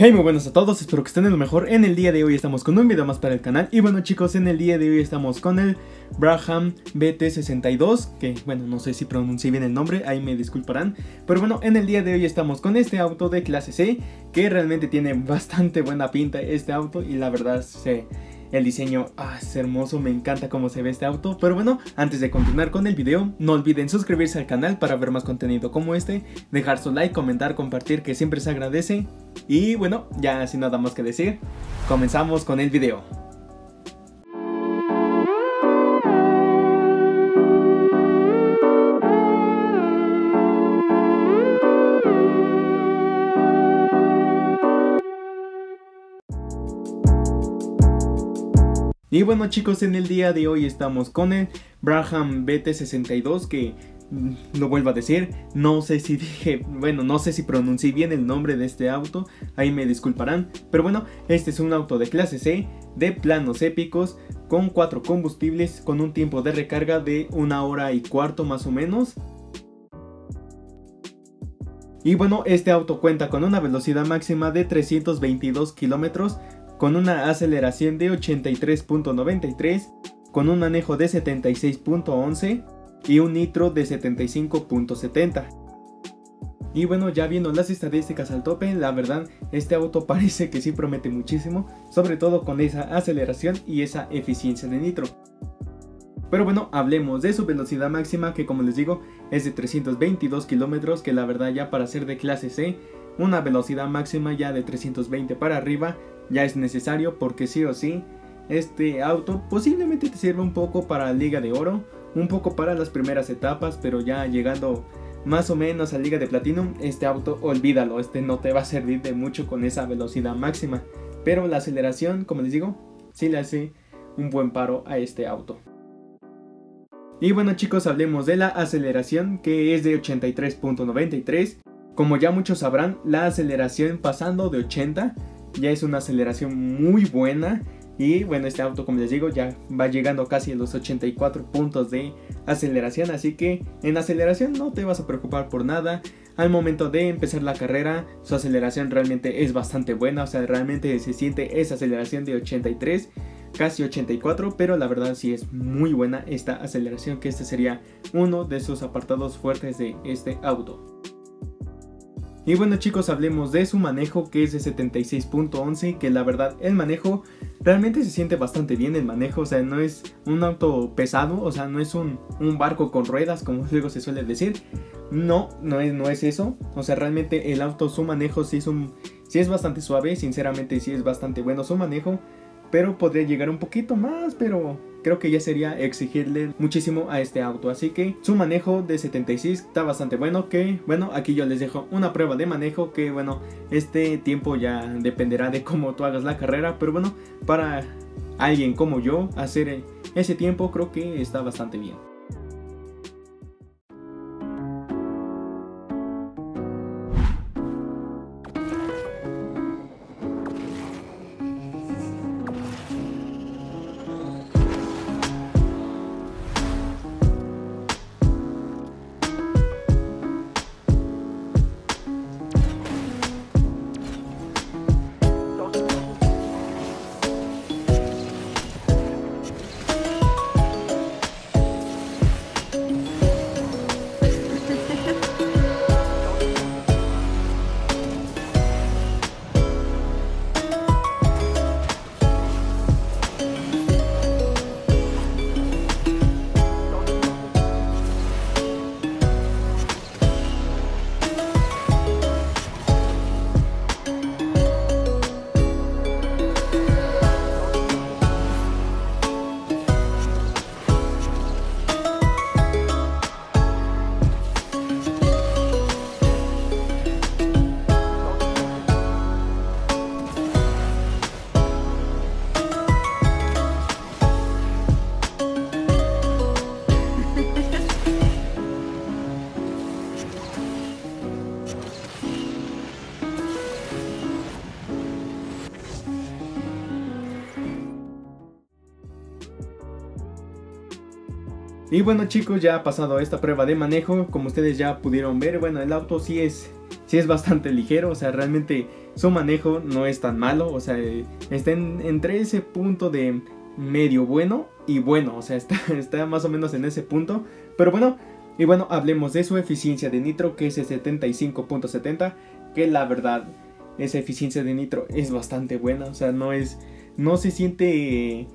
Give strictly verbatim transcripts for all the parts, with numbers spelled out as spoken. Hey, muy buenos a todos, espero que estén en lo mejor. En el día de hoy estamos con un video más para el canal. Y bueno chicos, en el día de hoy estamos con el Brabham B T sesenta y dos, que bueno, no sé si pronuncié bien el nombre, ahí me disculparán. Pero bueno, en el día de hoy estamos con este auto de clase C, que realmente tiene bastante buena pinta este auto. Y la verdad se... el diseño ah, es hermoso, me encanta cómo se ve este auto. Pero bueno, antes de continuar con el video, no olviden suscribirse al canal para ver más contenido como este, dejar su like, comentar, compartir, que siempre se agradece. Y bueno, ya sin nada más que decir, comenzamos con el video. Y bueno chicos, en el día de hoy estamos con el Brabham B T sesenta y dos, que lo vuelvo a decir, no sé si dije, bueno, no sé si pronuncié bien el nombre de este auto, ahí me disculparán. Pero bueno, este es un auto de clase C, de planos épicos, con cuatro combustibles, con un tiempo de recarga de una hora y cuarto más o menos. Y bueno, este auto cuenta con una velocidad máxima de trescientos veintidós kilómetros, con una aceleración de ochenta y tres punto noventa y tres, con un manejo de setenta y seis punto once y un nitro de setenta y cinco punto setenta. Y bueno, ya viendo las estadísticas al tope, la verdad este auto parece que sí promete muchísimo, sobre todo con esa aceleración y esa eficiencia de nitro. Pero bueno, hablemos de su velocidad máxima, que como les digo es de trescientos veintidós kilómetros, que la verdad ya para ser de clase C, una velocidad máxima ya de trescientos veinte para arriba ya es necesario, porque sí o sí este auto posiblemente te sirva un poco para Liga de Oro, un poco para las primeras etapas, pero ya llegando más o menos a Liga de Platino, este auto olvídalo, este no te va a servir de mucho con esa velocidad máxima. Pero la aceleración, como les digo, sí le hace un buen paro a este auto. Y bueno chicos, hablemos de la aceleración, que es de ochenta y tres punto noventa y tres. Como ya muchos sabrán, la aceleración pasando de ochenta ya es una aceleración muy buena. Y bueno, este auto, como les digo, ya va llegando casi a los ochenta y cuatro puntos de aceleración, así que en aceleración no te vas a preocupar por nada. Al momento de empezar la carrera, su aceleración realmente es bastante buena, o sea, realmente se siente esa aceleración de ochenta y tres, casi ochenta y cuatro, pero la verdad sí es muy buena esta aceleración, que este sería uno de sus apartados fuertes de este auto. Y bueno chicos, hablemos de su manejo, que es de setenta y seis punto once, que la verdad el manejo realmente se siente bastante bien el manejo, o sea, no es un auto pesado, o sea, no es un, un barco con ruedas como luego se suele decir, no, no es, no es eso, o sea, realmente el auto, su manejo sí es, un, sí es bastante suave, sinceramente sí es bastante bueno su manejo, pero podría llegar un poquito más, pero creo que ya sería exigirle muchísimo a este auto. Así que su manejo de setenta y seis está bastante bueno, que bueno, aquí yo les dejo una prueba de manejo, que bueno, este tiempo ya dependerá de cómo tú hagas la carrera, pero bueno, para alguien como yo, hacer ese tiempo creo que está bastante bien. Y bueno chicos, ya ha pasado esta prueba de manejo, como ustedes ya pudieron ver, bueno, el auto sí es sí es bastante ligero, o sea, realmente su manejo no es tan malo, o sea, está en, entre ese punto de medio bueno y bueno, o sea, está, está más o menos en ese punto, pero bueno, y bueno, hablemos de su eficiencia de nitro, que es de setenta y cinco punto setenta, que la verdad, esa eficiencia de nitro es bastante buena, o sea, no es, no se siente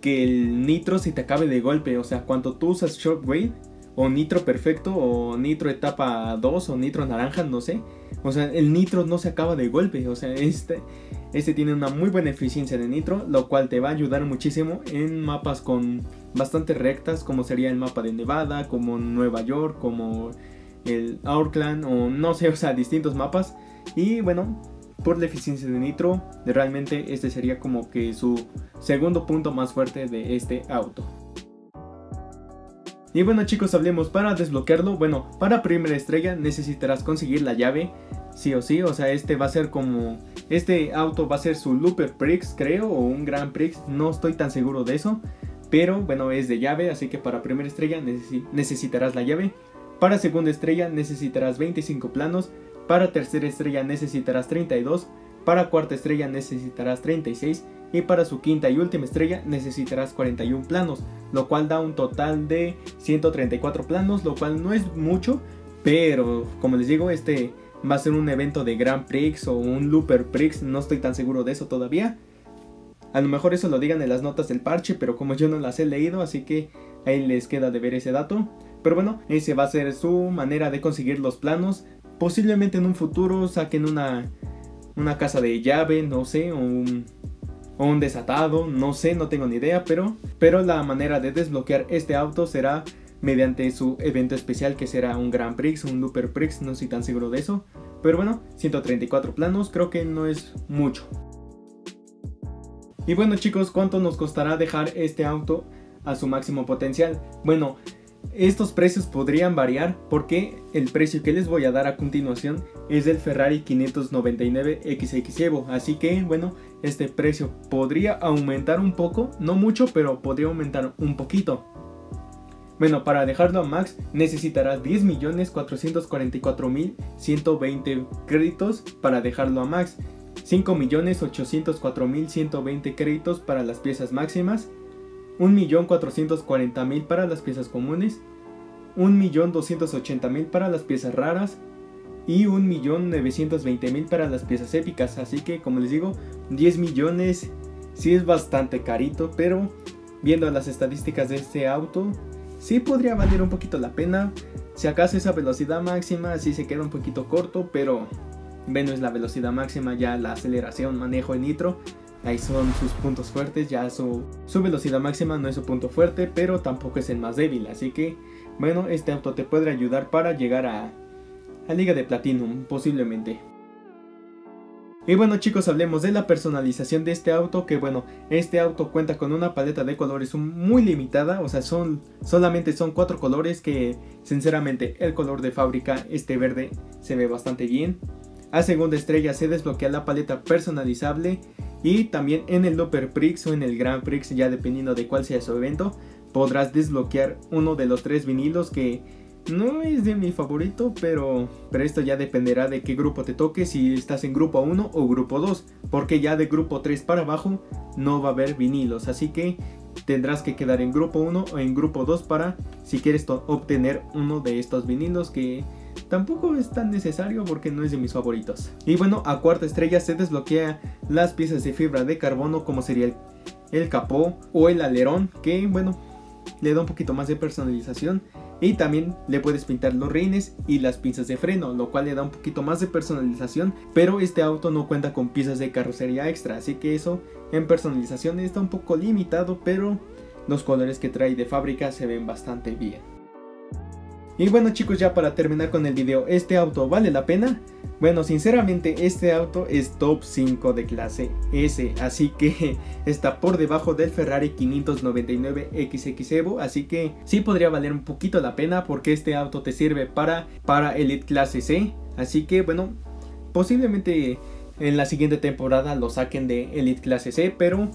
que el nitro se te acabe de golpe, o sea, cuando tú usas Shockwave, o nitro perfecto, o nitro etapa dos, o nitro naranja, no sé, o sea, el nitro no se acaba de golpe, o sea, este, este tiene una muy buena eficiencia de nitro, lo cual te va a ayudar muchísimo en mapas con bastantes rectas, como sería el mapa de Nevada, como Nueva York, como el Oakland, o no sé, o sea, distintos mapas, y bueno, por la eficiencia de nitro, realmente este sería como que su segundo punto más fuerte de este auto. Y bueno chicos, hablemos para desbloquearlo. Bueno, para primera estrella necesitarás conseguir la llave, sí o sí, o sea, este va a ser como, este auto va a ser su Looper Prix, creo, o un Grand Prix, no estoy tan seguro de eso, pero bueno, es de llave, así que para primera estrella neces- necesitarás la llave. Para segunda estrella necesitarás veinticinco planos. Para tercera estrella necesitarás treinta y dos, para cuarta estrella necesitarás treinta y seis y para su quinta y última estrella necesitarás cuarenta y uno planos, lo cual da un total de ciento treinta y cuatro planos, lo cual no es mucho, pero como les digo, este va a ser un evento de Grand Prix o un Looper Prix, no estoy tan seguro de eso todavía. A lo mejor eso lo digan en las notas del parche, pero como yo no las he leído, así que ahí les queda de ver ese dato. Pero bueno, ese va a ser su manera de conseguir los planos. Posiblemente en un futuro saquen una, una casa de llave, no sé, o un, o un desatado, no sé, no tengo ni idea, pero, pero la manera de desbloquear este auto será mediante su evento especial, que será un Grand Prix, un Looper Prix, no estoy tan seguro de eso, pero bueno, ciento treinta y cuatro planos, creo que no es mucho. Y bueno chicos, ¿cuánto nos costará dejar este auto a su máximo potencial? Bueno, estos precios podrían variar porque el precio que les voy a dar a continuación es del Ferrari quinientos noventa y nueve equis equis Evo, así que bueno, este precio podría aumentar un poco, no mucho, pero podría aumentar un poquito. Bueno, para dejarlo a max necesitarás diez millones cuatrocientos cuarenta y cuatro mil ciento veinte créditos para dejarlo a max, cinco millones ochocientos cuatro mil ciento veinte créditos para las piezas máximas, un millón cuatrocientos cuarenta mil para las piezas comunes, un millón doscientos ochenta mil para las piezas raras y un millón novecientos veinte mil para las piezas épicas. Así que como les digo, diez millones sí es bastante carito, pero viendo las estadísticas de este auto, sí podría valer un poquito la pena. Si acaso esa velocidad máxima sí se queda un poquito corto, pero bueno, es la velocidad máxima, ya la aceleración, manejo en nitro, ahí son sus puntos fuertes, ya su, su velocidad máxima no es su punto fuerte, pero tampoco es el más débil, así que bueno, este auto te podrá ayudar para llegar a, a Liga de Platinum, posiblemente. Y bueno chicos, hablemos de la personalización de este auto, que bueno, este auto cuenta con una paleta de colores muy limitada, o sea, son solamente son cuatro colores, que sinceramente el color de fábrica, este verde, se ve bastante bien. A segunda estrella se desbloquea la paleta personalizable, y también en el Looper Prix o en el Grand Prix, ya dependiendo de cuál sea su evento, podrás desbloquear uno de los tres vinilos, que no es de mi favorito, pero, pero esto ya dependerá de qué grupo te toque, si estás en grupo uno o grupo dos, porque ya de grupo tres para abajo no va a haber vinilos, así que tendrás que quedar en grupo uno o en grupo dos para si quieres obtener uno de estos vinilos, que tampoco es tan necesario porque no es de mis favoritos. Y bueno, a cuarta estrella se desbloquea las piezas de fibra de carbono, como sería el, el capó o el alerón, que bueno, le da un poquito más de personalización, y también le puedes pintar los rines y las pinzas de freno, lo cual le da un poquito más de personalización, pero este auto no cuenta con piezas de carrocería extra, así que eso en personalización está un poco limitado, pero los colores que trae de fábrica se ven bastante bien. Y bueno chicos, ya para terminar con el video, ¿este auto vale la pena? Bueno, sinceramente este auto es top cinco de clase S, así que está por debajo del Ferrari quinientos noventa y nueve equis equis Evo, así que sí podría valer un poquito la pena porque este auto te sirve para, para Elite clase C, así que bueno, posiblemente en la siguiente temporada lo saquen de Elite clase C, pero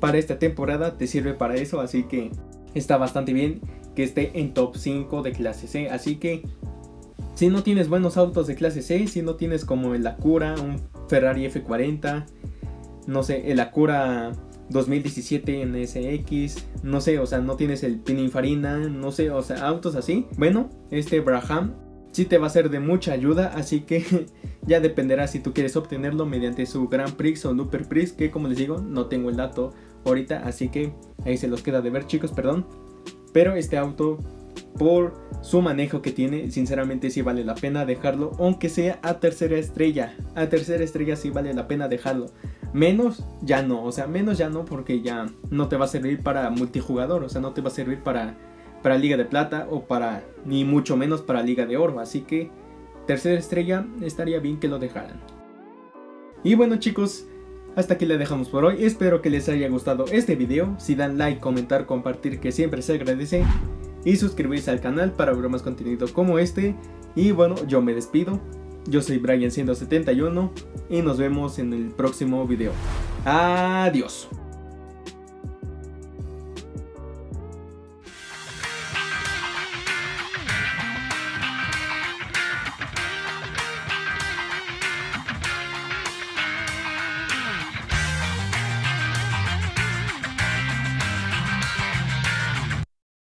para esta temporada te sirve para eso, así que está bastante bien que esté en top cinco de clase C, así que Si no tienes buenos autos de clase C, si no tienes como el Acura, un Ferrari F cuarenta, no sé, el Acura dos mil diecisiete N S X, no sé, o sea, no tienes el Pininfarina, no sé, o sea, autos así, bueno, este Brabham sí te va a ser de mucha ayuda, así que ya dependerá si tú quieres obtenerlo mediante su Grand Prix o Super Prix, que como les digo, no tengo el dato ahorita, así que ahí se los queda de ver, chicos, perdón. Pero este auto, por su manejo que tiene, sinceramente sí vale la pena dejarlo, aunque sea a tercera estrella, a tercera estrella sí vale la pena dejarlo. Menos ya no, o sea, menos ya no, porque ya no te va a servir para multijugador, o sea, no te va a servir para, para Liga de Plata o para, ni mucho menos para Liga de Oro, así que tercera estrella estaría bien que lo dejaran. Y bueno, chicos, hasta aquí la dejamos por hoy, espero que les haya gustado este video, si dan like, comentar, compartir, que siempre se agradece, y suscribirse al canal para ver más contenido como este, y bueno, yo me despido. Yo soy Brayan ciento setenta y uno y nos vemos en el próximo video. Adiós.